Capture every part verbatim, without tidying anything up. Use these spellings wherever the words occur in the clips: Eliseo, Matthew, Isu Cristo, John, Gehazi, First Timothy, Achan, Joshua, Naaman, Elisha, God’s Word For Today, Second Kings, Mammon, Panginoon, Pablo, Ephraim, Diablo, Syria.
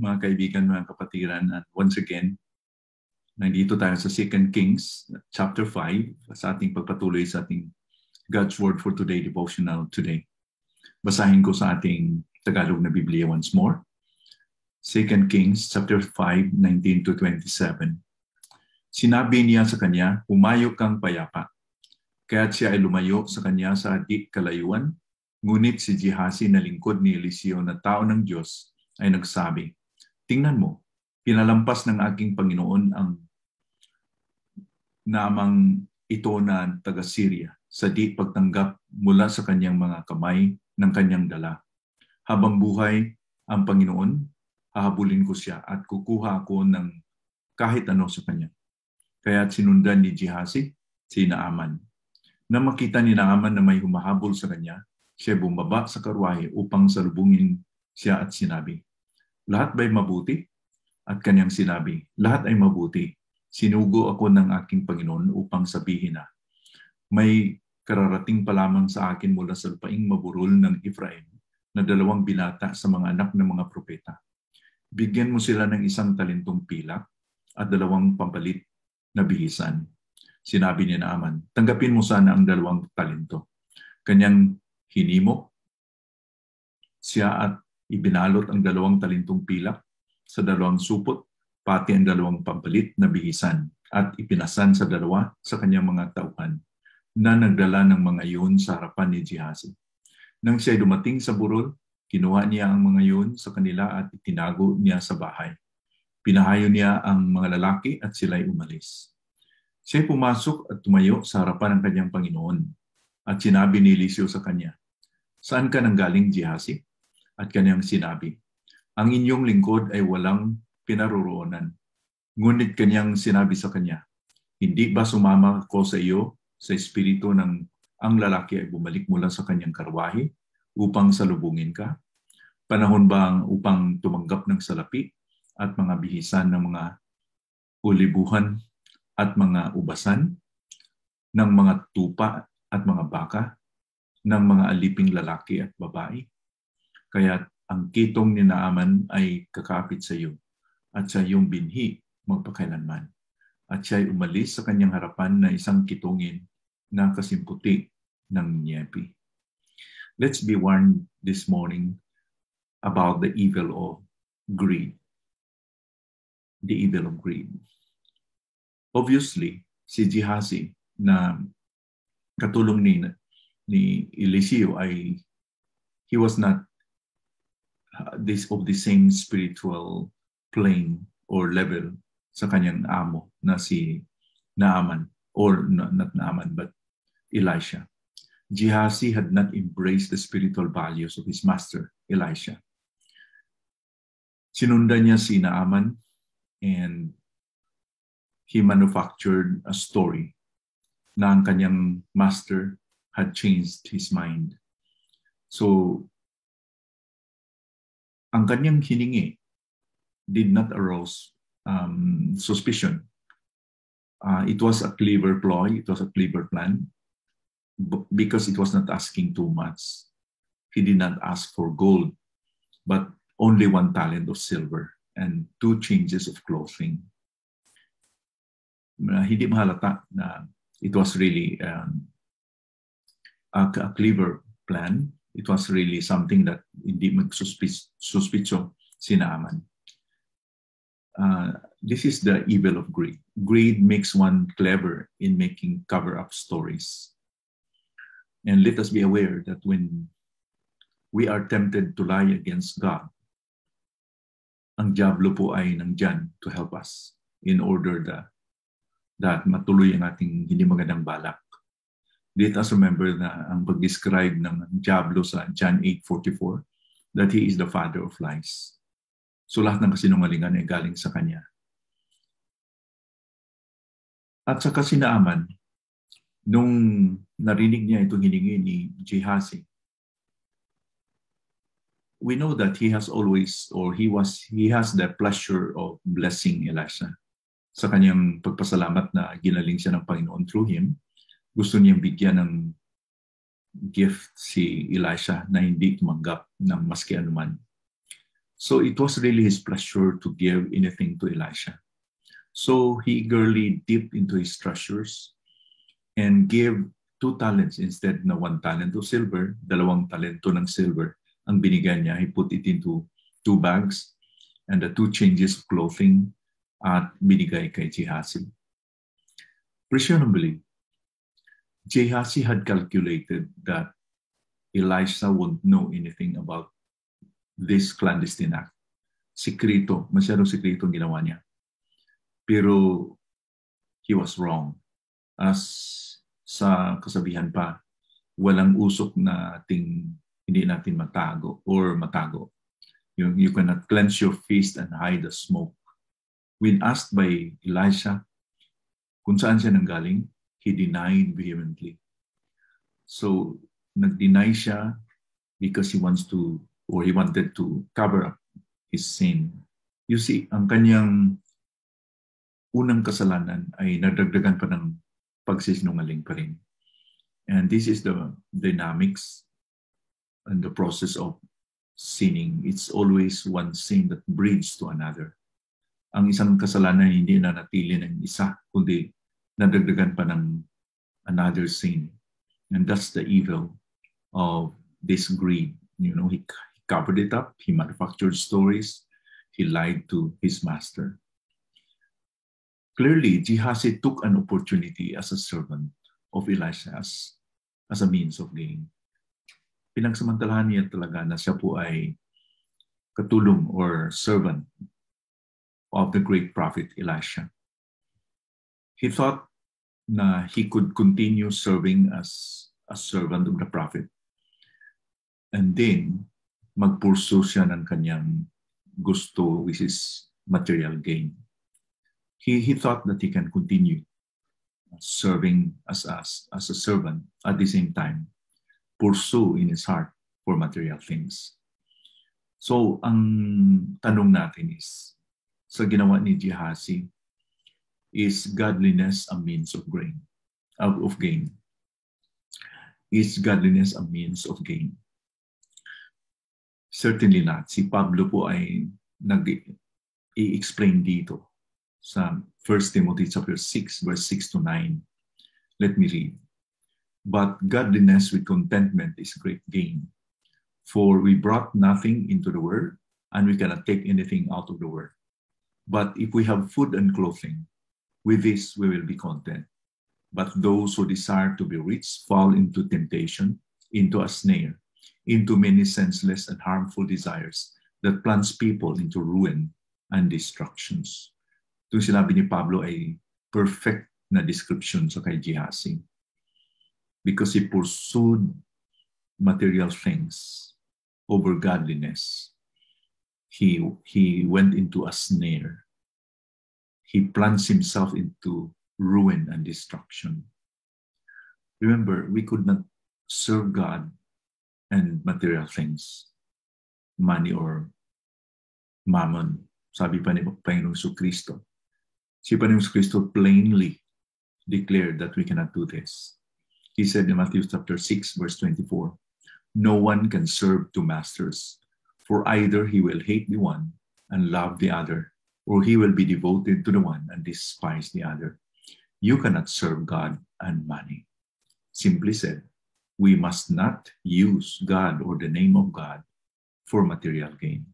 Mga kaibigan, mga kapatiran, and once again, nandito tayo sa Second Kings, chapter five, sa ating pagpatuloy sa ating God's Word for Today devotional today. Basahin ko sa ating Tagalog na Biblia once more. Second Kings, chapter five, nineteen to twenty-seven. Sinabi niya sa kanya, "Humayo kang payapa." Kaya't siya ay lumayo sa kanya sa di kalayuan, ngunit si Gehazi na lingkod ni Eliseo na tao ng Diyos ay nagsabi, "Tingnan mo, pinalampas ng aking Panginoon ang namang ito na taga-Syria sa di pagtanggap mula sa kanyang mga kamay ng kanyang dala. Habang buhay ang Panginoon, hahabulin ko siya at kukuha ako ng kahit ano sa kanya." Kaya't sinundan ni Gehazi si Naaman. Nang makita ni Naaman na may humahabol sa kanya, siya bumaba sa karwahe upang salubungin siya at sinabi, "Lahat ba'y mabuti?" At kanyang sinabi, "Lahat ay mabuti. Sinugo ako ng aking Panginoon upang sabihin na, may kararating pa lamang sa akin mula sa lupaing maburol ng Ephraim na dalawang binata sa mga anak ng mga propeta. Bigyan mo sila ng isang talentong pilak at dalawang pambalit na bihisan." Sinabi ni Naaman, "Tanggapin mo sana ang dalawang talento." Kanyang hinimok siya at ibinalot ang dalawang talentong pilak sa dalawang supot, pati ang dalawang pambalit na bihisan, at ipinasan sa dalawa sa kanyang mga tauhan na nagdala ng mga yun sa harapan ni Gehazi. Nang siya dumating sa burol, kinuha niya ang mga yun sa kanila at itinago niya sa bahay. Pinahayo niya ang mga lalaki at sila'y umalis. Siya'y pumasok at tumayo sa harapan ng kanyang Panginoon at sinabi ni Eliseo sa kanya, "Saan ka nanggaling, Gehazi?" At kanyang sinabi, "Ang inyong lingkod ay walang pinaroroonan." Ngunit kanyang sinabi sa kanya, "Hindi ba sumama ko sa iyo sa espiritu ng ang lalaki ay bumalik mula sa kanyang karwahe upang salubungin ka? Panahon ba ang upang tumanggap ng salapi at mga bihisan ng mga ulibuhan at mga ubasan, ng mga tupa at mga baka, ng mga aliping lalaki at babae? Kaya't ang kitong ni Naaman ay kakapit sa iyo, at sa iyong binhi magpakailanman." At siya ay umalis sa kanyang harapan na isang kitungin na kasimputi ng nyepi. Let's be warned this morning about the evil of greed. The evil of greed. Obviously, si Gehazi na katulong ni, ni Eliseo ay he was not Uh, this of the same spiritual plane or level sa kanyang amo na si Naaman, or no, not Naaman but Elisha. Gehazi had not embraced the spiritual values of his master, Elisha. Sinundan niya si Naaman and he manufactured a story na ang kanyang master had changed his mind. So, ang kanyang hiningi did not arouse um, suspicion. Uh, it was a clever ploy, it was a clever plan, b- because it was not asking too much. He did not ask for gold, but only one talent of silver and two changes of clothing. Uh, hindi mahalata na it was really um, a, a clever plan. It was really something that hindi magsuspitso si Naaman. Uh, this is the evil of greed. Greed makes one clever in making cover-up stories. And let us be aware that when we are tempted to lie against God, ang Diablo po ay nandyan to help us in order that, that matuloy ang ating hindi magandang balak. Let us remember na ang pag-describe ng Diablo sa John eight forty-four, that he is the father of lies. So lahat ng kasinungalingan ay galing sa kanya. At saka si Naaman, Nung narinig niya itong hiningi ni Gehazi, we know that he has always, or he was, he has the pleasure of blessing Elisha. Sa kanyang pagpasalamat na ginaling siya ng Panginoon through him, gusto niyang bigyan ng gift si Elisha na hindi tumanggap ng maski anuman. So it was really his pleasure to give anything to Elisha. So he eagerly dipped into his treasures and gave two talents instead na one talent of silver, dalawang talento ng silver. Ang binigyan niya, he put it into two bags and the two changes of clothing at binigay kay Gehazi. Presumably, Gehazi had calculated that Elisha won't know anything about this clandestine act. Sikrito, masyadong sikrito ang ginawa niya. Pero he was wrong. As sa kasabihan pa, walang usok na ating hindi natin matago or matago. You, you cannot clench your fist and hide the smoke. When asked by Elisha kung saan siya nanggaling, he denied vehemently. So, nag-deny siya because he wants to, or he wanted to cover up his sin. You see, ang kanyang unang kasalanan ay nadagdagan pa ng pagsisinungaling pa rin. And this is the dynamics and the process of sinning. It's always one sin that breeds to another. Ang isang kasalanan hindi nanatili ng isa, kundi nadagdagan pa ng another sin. And that's the evil of this greed. You know, he, he covered it up. He manufactured stories. He lied to his master. Clearly, Gehazi took an opportunity as a servant of Elisha as, as a means of gain. Pinagsamantalahan niya talaga na siya po ay katulong or servant of the great prophet Elisha. He thought na he could continue serving as a servant of the prophet. And then, mag-pursue siya ng kanyang gusto, which is material gain. He, he thought that he can continue serving as, as, as a servant at the same time. Pursue in his heart for material things. So, ang tanong natin is, sa ginawa ni Gehazi, is godliness a means of gain? Of gain? Is godliness a means of gain? Certainly not. Si Pablo po ay nag-i-explain dito sa First Timothy chapter six, verse six to nine. Let me read. But godliness with contentment is great gain. For we brought nothing into the world, and we cannot take anything out of the world. But if we have food and clothing, with this we will be content. But those who desire to be rich fall into temptation, into a snare, into many senseless and harmful desires that plunge people into ruin and destructions. Itong sinabi ni Pablo ay perfect na description sa kay Gehazi. Because he pursued material things over godliness. He, he went into a snare. He plunged himself into ruin and destruction. Remember, we could not serve God and material things, money or mammon. Sabi pa ni Panginoon Isu Cristo. Si Panginoon Isu Cristo plainly declared that we cannot do this. He said in Matthew chapter six, verse twenty-four, no one can serve two masters, for either he will hate the one and love the other, or he will be devoted to the one and despise the other. You cannot serve God and money. Simply said, we must not use God or the name of God for material gain.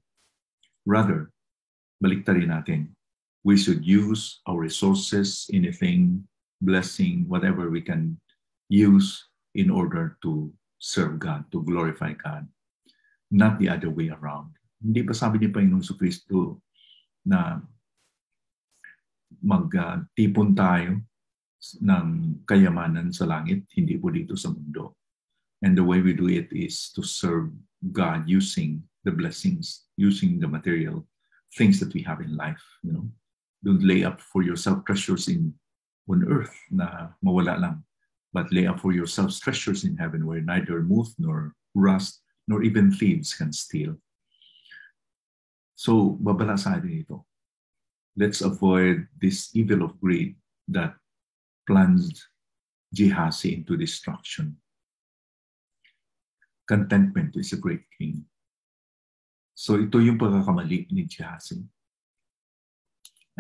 Rather, baliktarin natin, we should use our resources, anything, blessing, whatever we can use in order to serve God, to glorify God, not the other way around. Hindi pa sabi ni Panginoon Isu Cristo na magtipon uh, tayo ng kayamanan sa langit, hindi po dito sa mundo. And the way we do it is to serve God using the blessings, using the material things that we have in life. You know, don't lay up for yourself treasures in on earth na mawala lang. but lay up for yourselves treasures in heaven where neither moth nor rust nor even thieves can steal. So, babala sa atin ito. Let's avoid this evil of greed that plunged Gehazi into destruction. Contentment is a great king. So, ito yung pagkakamali ni Gehazi.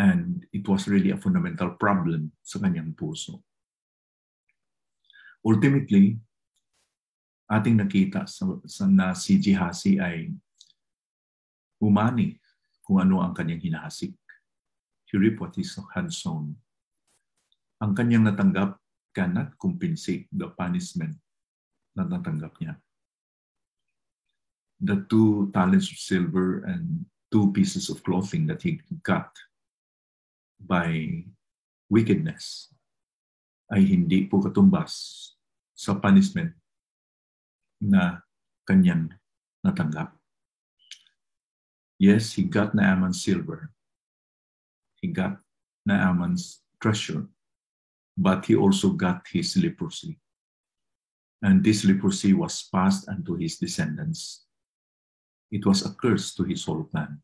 And it was really a fundamental problem sa kanyang puso. Ultimately, ating nakita sa, sa, na si Gehazi ay umani kung ano ang kanyang hinahasik. He reaped what his hand sown. Ang kanyang natanggap cannot compensate the punishment na natanggap niya. The two talents of silver and two pieces of clothing that he got by wickedness ay hindi po katumbas sa punishment na kanyang natanggap. Yes, he got Naaman's silver. He got Naaman's treasure, but he also got his leprosy. And this leprosy was passed unto his descendants. It was a curse to his whole clan.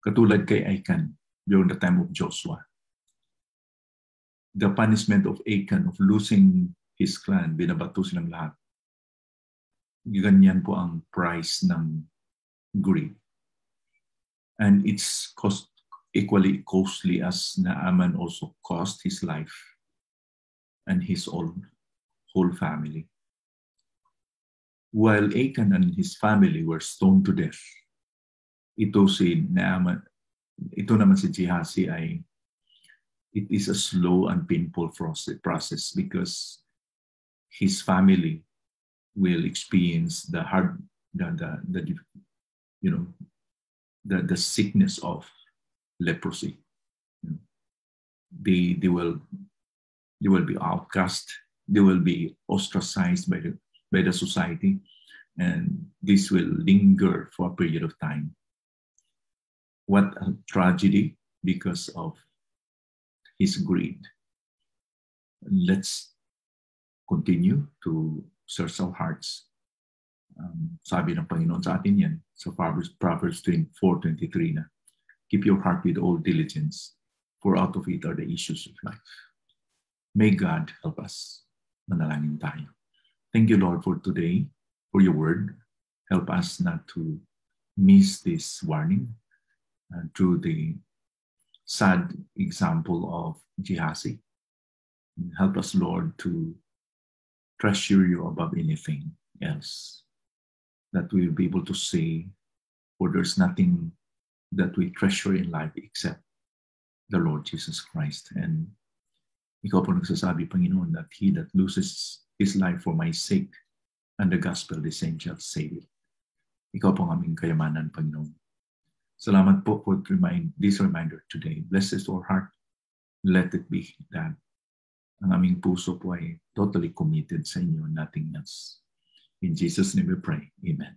Katulad kay Achan during the time of Joshua. The punishment of Achan of losing his clan, binabato silang lahat. Ganyan po ang price ng greed. And it's cost equally costly as Naaman also cost his life and his own whole family. While Achan and his family were stoned to death, ito si Naaman, ito naman si Gehazi ay, it is a slow and painful process because his family will experience the hard, the, the, the you know, The, the sickness of leprosy. They, they, will, they will be outcast. They will be ostracized by the, by the society. And this will linger for a period of time. What a tragedy because of his greed. Let's continue to search our hearts. Um, sabi ng Panginoon sa atin yan, sa Proverbs twenty-four twenty-three na, keep your heart with all diligence, for out of it are the issues of life. May God help us. Manalangin tayo. Thank you, Lord, for today, for your word. Help us not to miss this warning uh, through the sad example of Gehazi. Help us, Lord, to treasure you above anything else, that we will be able to say, for there's nothing that we treasure in life except the Lord Jesus Christ. And ikaw po nagsasabi, Panginoon, that he that loses his life for my sake and the gospel, the same shall save it. Ikaw po ang aming kayamanan, Panginoon. Salamat po for remind, this reminder today. Bless us to our heart. Let it be that ang aming puso po ay totally committed sa inyo, nothing else. In Jesus' name we pray. Amen.